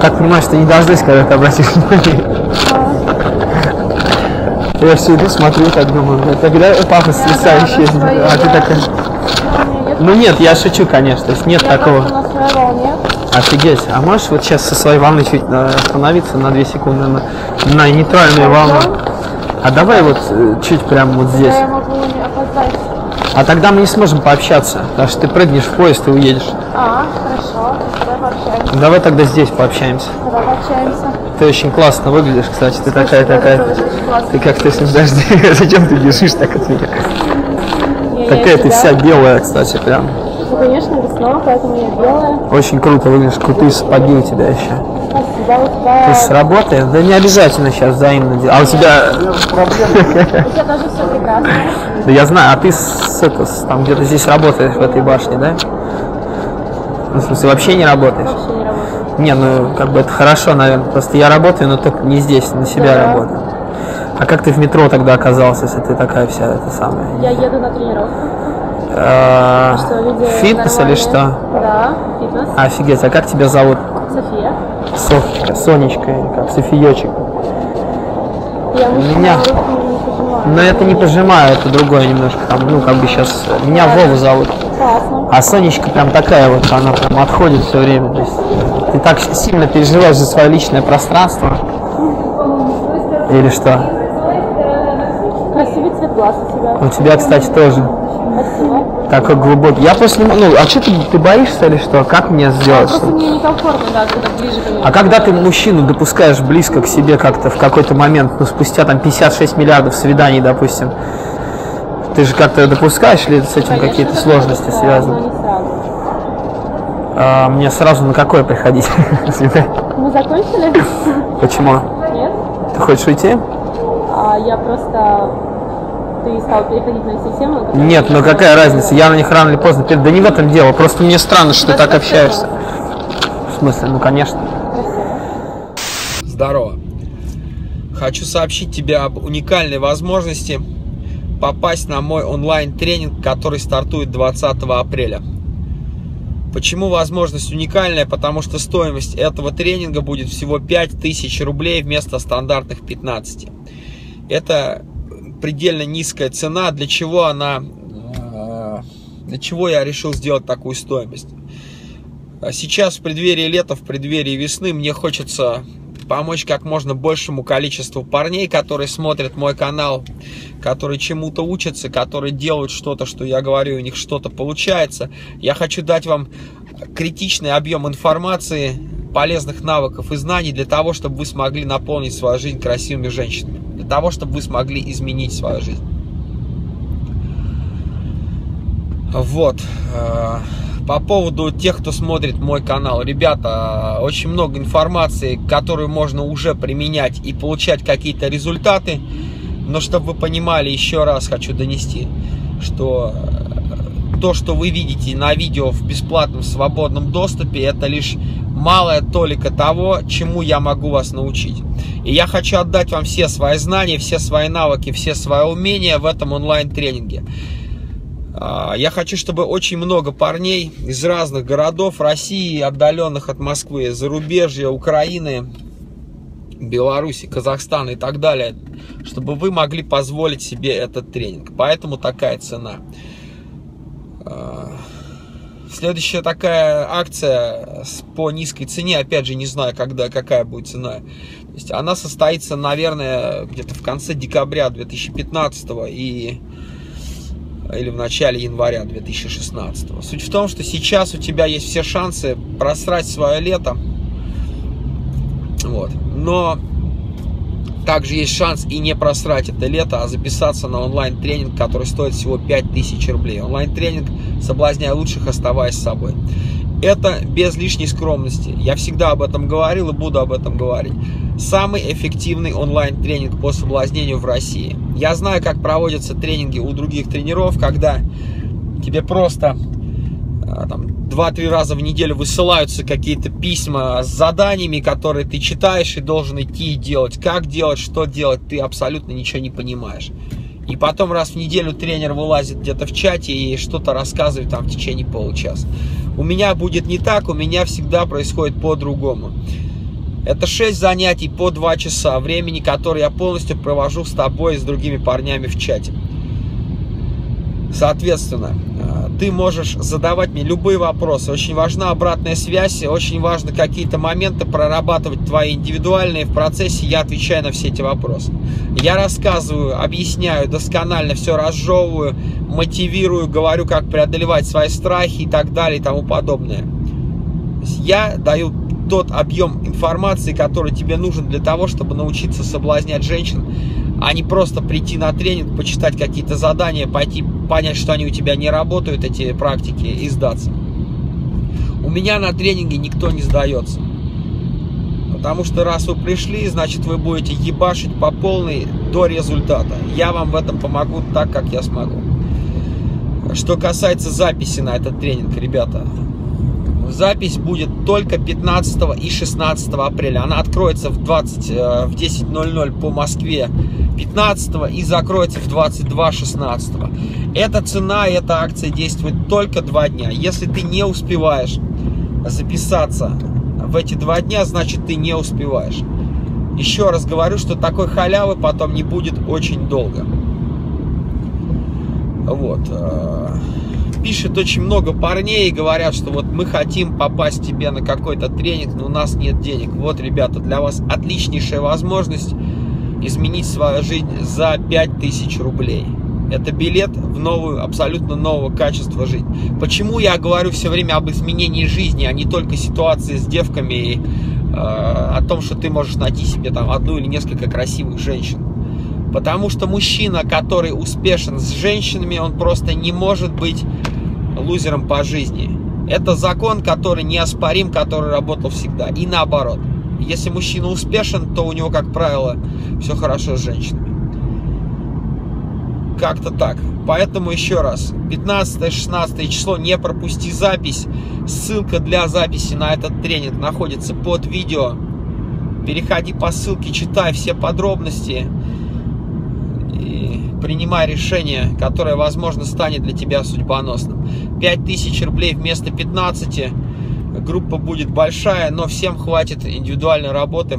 Как понимаешь, ты не дождусь, когда ты обратишь внимание. Я все иду, смотрю, так думаю, тогда папа с лица исчезнет, а ты такая... Ну нет, я шучу, конечно, то есть нет такого. Офигеть, а можешь вот сейчас со своей волны чуть остановиться на 2 секунды на нейтральную волну? А давай вот чуть прям вот здесь. А тогда мы не сможем пообщаться, потому что ты прыгнешь в поезд и уедешь. А, хорошо, давай пообщаемся. Давай тогда здесь пообщаемся. Давай пообщаемся. Ты очень классно выглядишь, кстати, ты такая. Ты как-то с ним дожди, зачем ты бежишь так от меня? Такая ты вся белая, кстати, прям. Ну, конечно, весна, поэтому я белая. Очень круто выглядишь, крутые сапоги у тебя еще. Спасибо, у тебя... Ты с работы? Да не обязательно сейчас взаимно делать. А у тебя... У тебя тоже все прекрасно. Да я знаю, а ты там где-то здесь работаешь, в этой башне, да? В смысле, вообще не работаешь? Вообще не работаю. Не, ну как бы это хорошо, наверное. Просто я работаю, но только не здесь, на себя работаю. А как ты в метро тогда оказался, если ты такая вся эта самая? Я еду на тренировку. Фитнес или что? Да, фитнес. Офигеть, а как тебя зовут? София. Софья, Сонечка, как Софиечек. Меня... Но это не пожимаю, это другое немножко там, ну как бы сейчас. Меня Вова зовут. Классно. А Сонечка прям такая вот, она прям отходит все время. То есть ты так сильно переживаешь за свое личное пространство. Или что? Красивый цвет глаз у тебя. У тебя, кстати, тоже. Спасибо. Такой глубокий. Я после... Ну, а что ты боишься или что? Как мне сделать? Просто мне некомфортно, да, когда ближе ко мне. А когда ты мужчину допускаешь близко к себе как-то в какой-то момент, ну, спустя там 56 миллиардов свиданий, допустим, ты же как-то допускаешь или с этим какие-то сложности связаны? А, мне сразу на какое приходить? Мы закончили? Почему? Нет. Ты хочешь уйти? А, я просто... Ты стал переходить на эти темы? Нет, ну какая разница, я на них рано или поздно... Да не в этом дело, просто мне странно, что ты так общаешься. В смысле, ну конечно. Спасибо. Здорово. Хочу сообщить тебе об уникальной возможности попасть на мой онлайн-тренинг, который стартует 20 апреля. Почему возможность уникальная? Потому что стоимость этого тренинга будет всего 5000 рублей вместо стандартных 15. Это... предельно низкая цена. Для чего она, для чего я решил сделать такую стоимость? Сейчас в преддверии лета, в преддверии весны мне хочется помочь как можно большему количеству парней, которые смотрят мой канал, которые чему-то учатся, которые делают что-то, что я говорю, у них что-то получается. Я хочу дать вам критичный объем информации, полезных навыков и знаний для того, чтобы вы смогли наполнить свою жизнь красивыми женщинами, для того, чтобы вы смогли изменить свою жизнь. Вот. По поводу тех, кто смотрит мой канал. Ребята, очень много информации, которую можно уже применять и получать какие-то результаты. Но чтобы вы понимали, еще раз хочу донести, что то, что вы видите на видео в бесплатном свободном доступе, это лишь малая толика того, чему я могу вас научить. И я хочу отдать вам все свои знания, все свои навыки, все свои умения в этом онлайн-тренинге. Я хочу, чтобы очень много парней из разных городов России, отдаленных от Москвы, зарубежья, Украины, Беларуси, Казахстана и так далее, чтобы вы могли позволить себе этот тренинг. Поэтому такая цена. Следующая такая акция по низкой цене, опять же, не знаю, когда, какая будет цена. То есть она состоится, наверное, где-то в конце декабря 2015 или в начале января 2016. Суть в том, что сейчас у тебя есть все шансы просрать свое лето. Вот. Но также есть шанс и не просрать это лето, а записаться на онлайн-тренинг, который стоит всего 5000 рублей. Онлайн-тренинг «Соблазняй лучших, оставаясь собой». Это без лишней скромности. Я всегда об этом говорил и буду об этом говорить. Самый эффективный онлайн-тренинг по соблазнению в России. Я знаю, как проводятся тренинги у других тренеров, когда тебе просто 2-3 раза в неделю высылаются какие-то письма с заданиями, которые ты читаешь и должен идти и делать. Как делать, что делать, ты абсолютно ничего не понимаешь. И потом раз в неделю тренер вылазит где-то в чате и что-то рассказывает там в течение получаса. У меня будет не так, у меня всегда происходит по-другому. Это 6 занятий по 2 часа времени, которые я полностью провожу с тобой и с другими парнями в чате. Соответственно, ты можешь задавать мне любые вопросы. Очень важна обратная связь, очень важно какие-то моменты прорабатывать твои индивидуальные. В процессе я отвечаю на все эти вопросы. Я рассказываю, объясняю, досконально все разжевываю, мотивирую, говорю, как преодолевать свои страхи и так далее и тому подобное. Я даю тот объем информации, который тебе нужен для того, чтобы научиться соблазнять женщин, а не просто прийти на тренинг, почитать какие-то задания, пойти понять, что они у тебя не работают, эти практики, и сдаться. У меня на тренинге никто не сдается. Потому что раз вы пришли, значит вы будете ебашить по полной до результата. Я вам в этом помогу так, как я смогу. Что касается записи на этот тренинг, ребята, запись будет только 15 и 16 апреля. Она откроется в 10:00 по Москве 15 и закроется в 22:16. Эта цена, эта акция действует только 2 дня. Если ты не успеваешь записаться в эти 2 дня, значит ты не успеваешь. Еще раз говорю, что такой халявы потом не будет очень долго. Вот. Пишет очень много парней и говорят, что вот мы хотим попасть тебе на какой-то тренинг, но у нас нет денег. Вот, ребята, для вас отличнейшая возможность изменить свою жизнь за 5000 рублей. Это билет в новую, абсолютно нового качества жизни. Почему я говорю все время об изменении жизни, а не только ситуации с девками и о том, что ты можешь найти себе там одну или несколько красивых женщин? Потому что мужчина, который успешен с женщинами, он просто не может быть лузером по жизни. Это закон, который неоспорим, который работал всегда. И наоборот. Если мужчина успешен, то у него, как правило, все хорошо с женщинами. Как-то так. Поэтому еще раз. 15-16 число. Не пропусти запись. Ссылка для записи на этот тренинг находится под видео. Переходи по ссылке, читай все подробности. И принимай решение, которое, возможно, станет для тебя судьбоносным. 5000 рублей вместо 15. Группа будет большая, но всем хватит индивидуальной работы.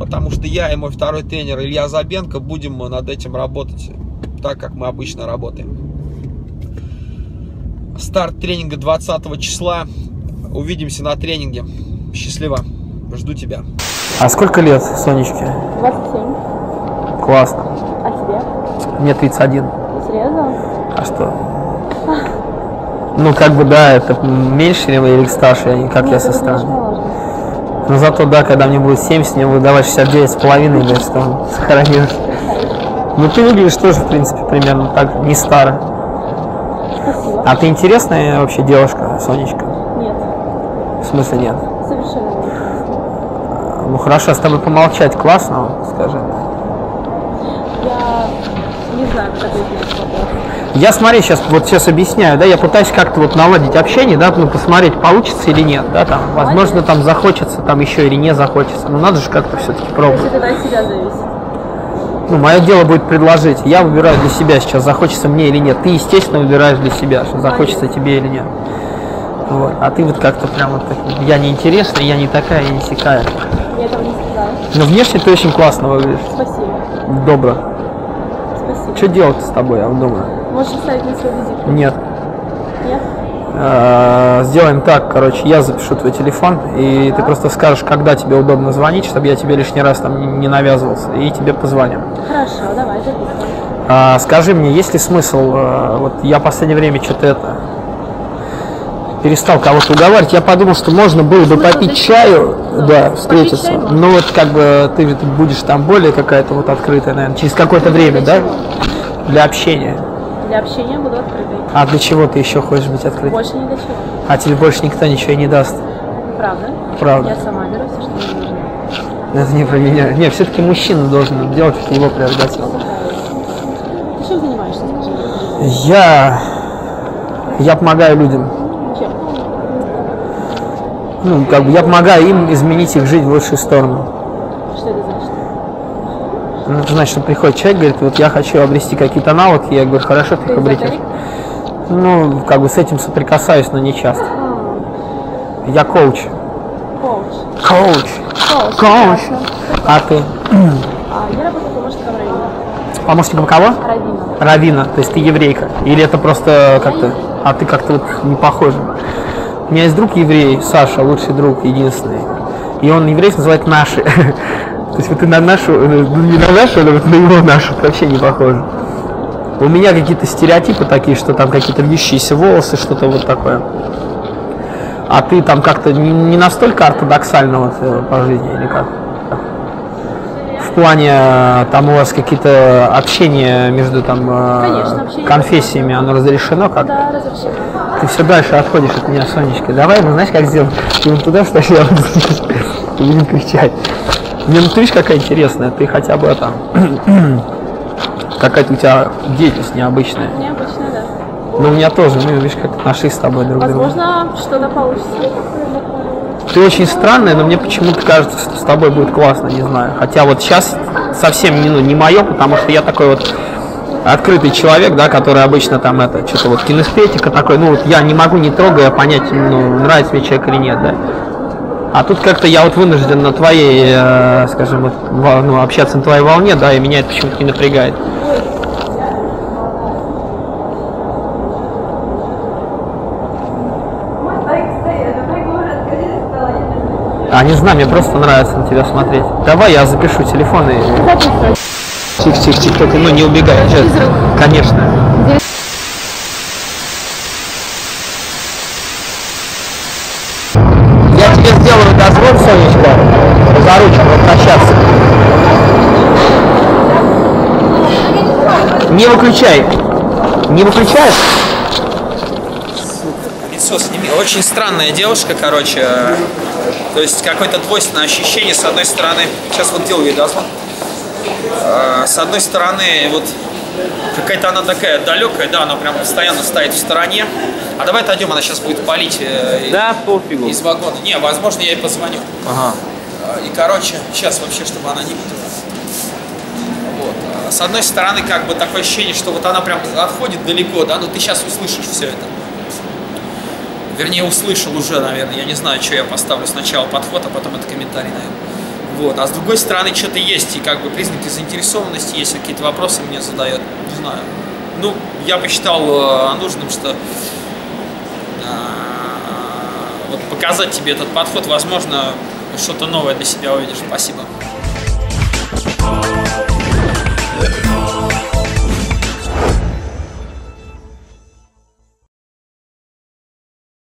Потому что я и мой второй тренер Илья Забенко будем над этим работать так, как мы обычно работаем. Старт тренинга 20 числа. Увидимся на тренинге. Счастливо. Жду тебя. А сколько лет, Сонечке? 27. Классно. А тебе? Мне 31. Серьезно? А что? Ну, как бы, да, это меньше или старше, как нет, я со стороны. Но зато, да, когда мне будет 70, мне будет давать 69,5, говорит, что он сохранил. Ну, ты выглядишь тоже, в принципе, примерно так, не старо. Спасибо. А ты интересная вообще девушка, Сонечка? Нет. В смысле нет? Совершенно нет. Ну, хорошо, с тобой помолчать классно, скажи. Не знаю, как ответить на вопрос. Я, смотри, сейчас объясняю, да, я пытаюсь как-то вот наладить общение, да, ну, посмотреть, получится или нет, да, там, возможно, там захочется, там еще или не захочется, но надо же как-то все-таки пробовать. Это от себя зависит. Ну, мое дело будет предложить, я выбираю для себя сейчас, захочется мне или нет, ты, естественно, выбираешь для себя, что захочется тебе или нет, вот, а ты вот как-то прям вот так, я не интересная, я не такая, я не сякая. Я этого не сказала. Но внешне ты очень классно выглядишь. Спасибо. Добро. Что делать с тобой, я думаю? Можешь ставить на свой визит? Нет. Нет? Сделаем так, короче, я запишу твой телефон, и ты просто скажешь, когда тебе удобно звонить, чтобы я тебе лишний раз там не навязывался, и тебе позвоним. Хорошо, давай, записывай. Скажи мне, есть ли смысл, вот я в последнее время что-то это... перестал кого-то уговаривать, я подумал, что можно было бы попить чаю, да, встретиться, но вот как бы ты будешь там более какая-то вот открытая, наверное, через какое-то время, да? Для общения. Для общения буду открытой. А для чего ты еще хочешь быть открытой? Больше ни для чего. А тебе больше никто ничего и не даст? Правда. Правда. Я сама беру все, что мне нужно. Это не про меня. Нет, все-таки мужчина должен делать, это его прерогатива. Ты чем занимаешься, скажи? Я помогаю людям. Ну, как бы я помогаю им изменить их жизнь в лучшую сторону. Что это значит? Ну, это значит, что приходит человек, говорит, вот я хочу обрести какие-то навыки, я говорю, хорошо, ты их обретешь. Ну, как бы с этим соприкасаюсь, но не часто. Я коуч. Коуч. Коуч. Коуч. А ты? Я работаю помощником раввина. Помощником кого? Раввина. Раввина, то есть ты еврейка. Или это просто как-то... А ты как-то вот не похожа. У меня есть друг еврей, Саша, лучший друг, единственный. И он еврейский называет «наши». То есть вот ты на нашу, не на нашу, но вот на его нашу, вообще не похоже. У меня какие-то стереотипы такие, что там какие-то льющиеся волосы, что-то вот такое. А ты там как-то не настолько ортодоксально вот по жизни или как? В плане там у вас какие-то общения между там конфессиями, оно разрешено как? Да, разрешено. Ты все дальше отходишь от меня, Сонечка. Давай, ну знаешь, как сделать? Ты вот туда что я и будем кричать. Не, ну ты видишь, какая интересная, ты хотя бы там, какая-то у тебя деятельность необычная. Необычная, да. Ну у меня тоже, ну видишь, как нашли с тобой друг друга. Возможно, что-то получится. Ты очень странная, но мне почему-то кажется, что с тобой будет классно, не знаю. Хотя вот сейчас совсем не мое, потому что я такой вот открытый человек, да, который обычно там это, что-то вот кинестетика такой, ну вот я не могу, не трогая, понять, ну, нравится мне человек или нет, да. А тут как-то я вот вынужден на твоей, скажем, вот, ну, общаться на твоей волне, да, и меня это почему-то не напрягает. А не знаю, мне просто нравится на тебя смотреть. Давай я запишу телефон и... Тихо, только ну не убегай, конечно. Дозвон, Сонечка, за ручку возвращаться. Не выключай. Не выключаешь? Лицо сними. Очень странная девушка, короче. То есть какое-то двойственное ощущение. С одной стороны, сейчас вот делаю ей дозвон. С одной стороны, вот какая-то она такая далекая, да, она прям постоянно стоит в стороне. А давай отойдем, она сейчас будет палить да, из вагона. Не, возможно, я ей позвоню. Ага. И, короче, сейчас вообще, чтобы она не путала. Вот. С одной стороны, как бы такое ощущение, что вот она прям отходит далеко, да, но ты сейчас услышишь все это. Вернее, услышал уже, наверное, я не знаю, что я поставлю сначала подход, а потом это комментарий, наверное. Вот. А с другой стороны, что-то есть, и как бы признаки заинтересованности есть, какие-то вопросы мне задает, не знаю. Ну, я посчитал нужным, что... Вот показать тебе этот подход, возможно, что-то новое для себя увидишь. Спасибо.